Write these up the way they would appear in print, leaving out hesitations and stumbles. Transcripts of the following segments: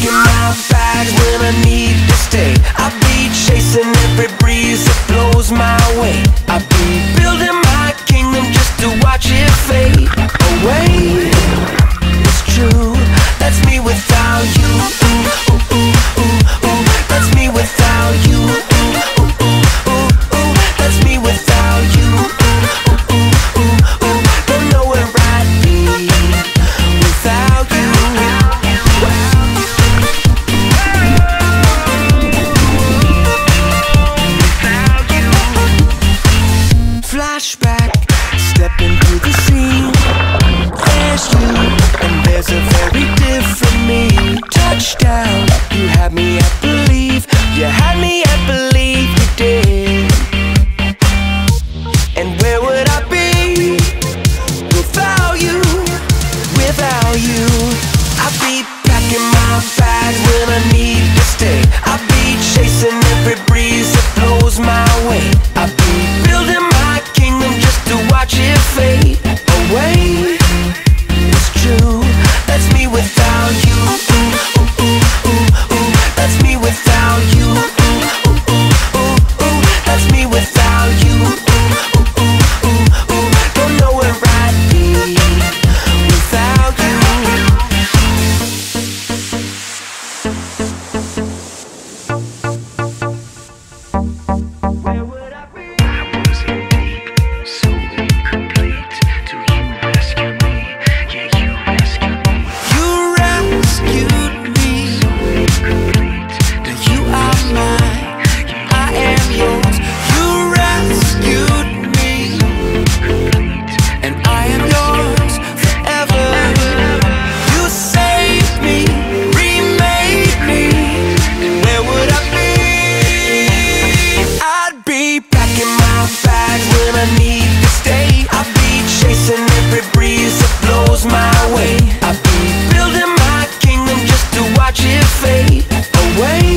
packing my bags when I need to stay. I'll be chasing every breeze that blows my way. I'll be building my kingdom just to watch it fade away. It's true, that's me without you. Ooh, ooh, ooh, ooh, ooh. That's me without you. Ooh, ooh, ooh, ooh, ooh. That's me without you. Ooh, ooh, ooh, ooh. Don't know where I'd be without you. Flashback, stepping through the scene. There's you, and there's a very different me. Touchdown, you had me at believe. You had me at believe, you did. And where would I be without you? Without you, I'd be packing my bags when I need to stay. I'd be chasing every breeze that blows my way. I'd be building my kingdom just to watch it fade away. It's true, that's me without you. Ooh, ooh, ooh, ooh, ooh. That's me without you. Ooh, ooh, ooh, ooh, ooh. That's me without you. Ooh, ooh, ooh, ooh, ooh. Don't know where I'd be without you. Where would I be? I was in deep, so incomplete. Till you rescued me, yeah, you rescued me. You rescued me. So incomplete. Now you are mine, I am yours. You rescued me, and I am yours forever. You saved me, remade me. And where would I be? I'd be packing my bags when I need to stay. I'd be chasing every breeze that blows my way. I'd be building my kingdom just to watch it fade away.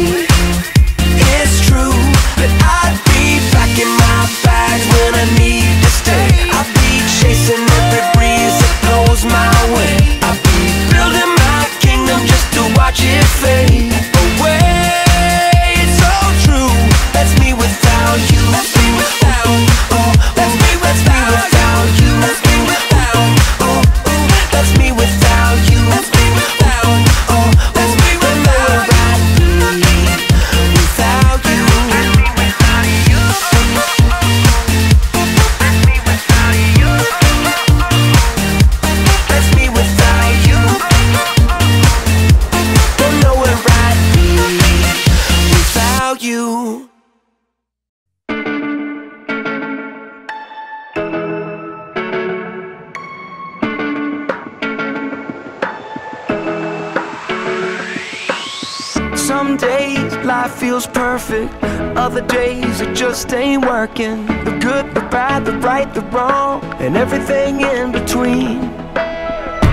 It's true that I'd be packing my bags when I need to stay. I'd be chasing every breeze that blows my way. I'd be building my kingdom just to watch it fade away. It's so true, that's me without you. That's me without you. That's me without you. That's me without you. That's me without you. That's me without you. That's me without you. Without you. That's me without you. Don't know where I'd be without you. Some days life feels perfect, other days it just ain't working. The good, the bad, the right, the wrong, and everything in between.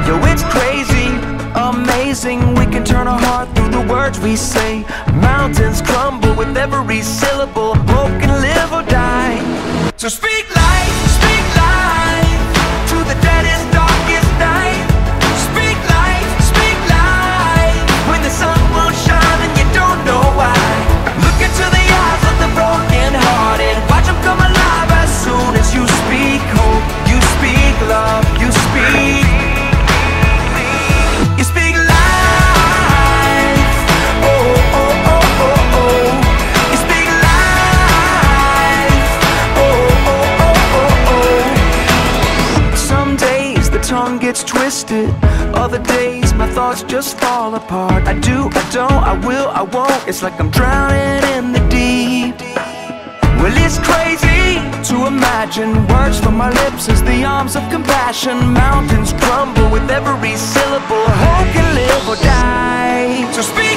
Yo, it's crazy, amazing, we can turn our heart through the words we say. Mountains crumble with every syllable, broken, live or die. So speak life, to the deadest, darkest night. Speak life, when the sun won't shine. Twisted, other days my thoughts just fall apart. I do, I don't, I will, I won't. It's like I'm drowning in the deep. Well, it's crazy to imagine words from my lips as the arms of compassion. Mountains crumble with every syllable. Hope can live or die. So speak.